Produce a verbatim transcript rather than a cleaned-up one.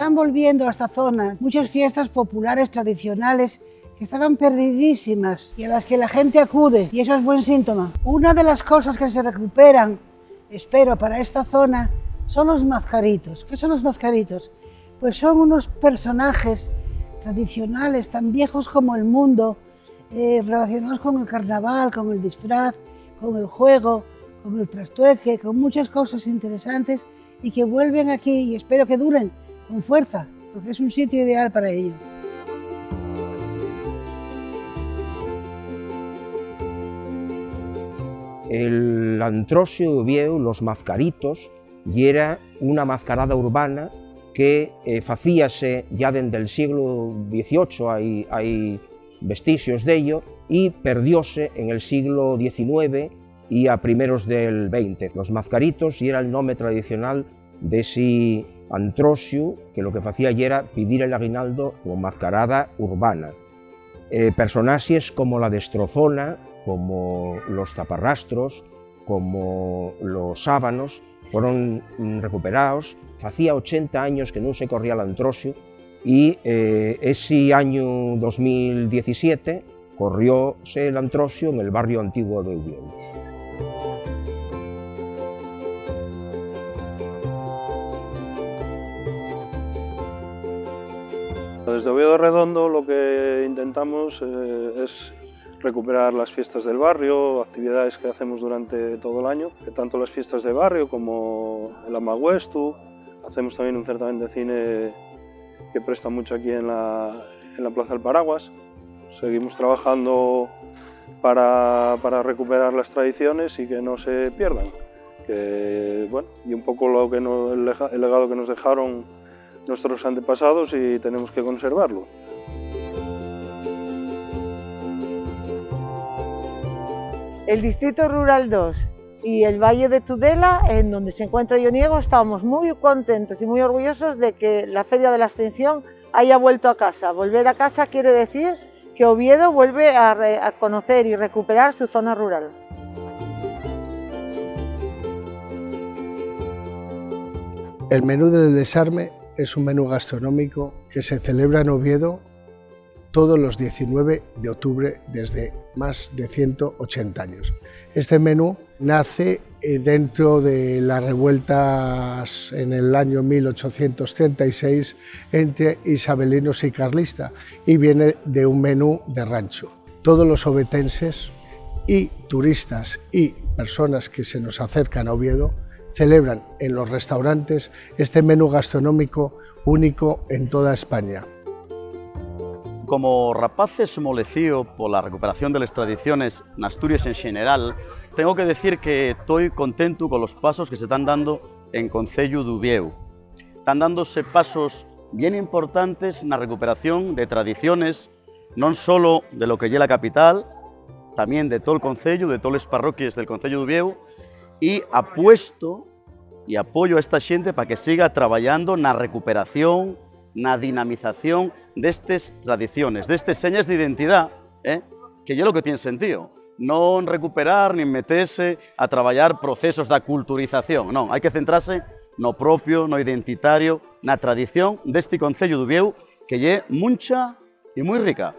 Están volviendo a esta zona muchas fiestas populares tradicionales que estaban perdidísimas y a las que la gente acude, y eso es buen síntoma. Una de las cosas que se recuperan, espero, para esta zona son los mazcaritos. ¿Qué son los mazcaritos? Pues son unos personajes tradicionales tan viejos como el mundo, eh, relacionados con el carnaval, con el disfraz, con el juego, con el trastueque, con muchas cosas interesantes y que vuelven aquí y espero que duren con fuerza, porque es un sitio ideal para ello. El Antroxu d'Uviéu, los mazcaritos, y era una mascarada urbana que eh, facíase ya desde el siglo dieciocho, hay, hay vestigios de ello, y perdióse en el siglo diecinueve y a primeros del veinte. Los mazcaritos, y era el nombre tradicional de ese Antroxu, que lo que hacía era pedir el aguinaldo como mascarada urbana. Eh, personajes como la Destrozona, como los Zaparrastros, como los Sábanos, fueron recuperados. Hacía ochenta años que no se corría el Antroxu y eh, ese año dos mil diecisiete corrióse el Antroxu en el barrio antiguo de Oviedo. Desde Oviedo Redondo lo que intentamos eh, es recuperar las fiestas del barrio, actividades que hacemos durante todo el año, que tanto las fiestas de barrio como el Amagüesto. Hacemos también un certamen de cine que presta mucho aquí en la, en la Plaza del Paraguas. Seguimos trabajando para, para recuperar las tradiciones y que no se pierdan. Que, bueno, y un poco lo que no, el legado que nos dejaron nuestros antepasados y tenemos que conservarlo. El Distrito Rural dos y el Valle de Tudela, en donde se encuentra Lloniego, estábamos muy contentos y muy orgullosos de que la Feria de la Ascensión haya vuelto a casa. Volver a casa quiere decir que Oviedo vuelve a, re, a conocer y recuperar su zona rural. El menú del desarme es un menú gastronómico que se celebra en Oviedo todos los diecinueve de octubre desde más de ciento ochenta años. Este menú nace dentro de las revueltas en el año mil ochocientos treinta y seis entre isabelinos y carlistas y viene de un menú de rancho. Todos los ovetenses y turistas y personas que se nos acercan a Oviedo celebran en los restaurantes este menú gastronómico único en toda España. Como rapaces molecío por la recuperación de las tradiciones en Asturias en general, tengo que decir que estoy contento con los pasos que se están dando en Conceyu d'Uviéu. Están dándose pasos bien importantes en la recuperación de tradiciones, no solo de lo que es la capital, también de todo el concello, de todas las parroquias del Conceyu d'Uviéu, y apuesto y apoyo a esta gente para que siga trabajando en la recuperación, na dinamización de estas tradiciones, de estas señas de identidad, ¿eh? Que es lo que tiene sentido. No en recuperar ni meterse a trabajar procesos de aculturización, no, hay que centrarse no propio, no identitario, na tradición de este Conceyu d'Uviéu, que es mucha y muy rica.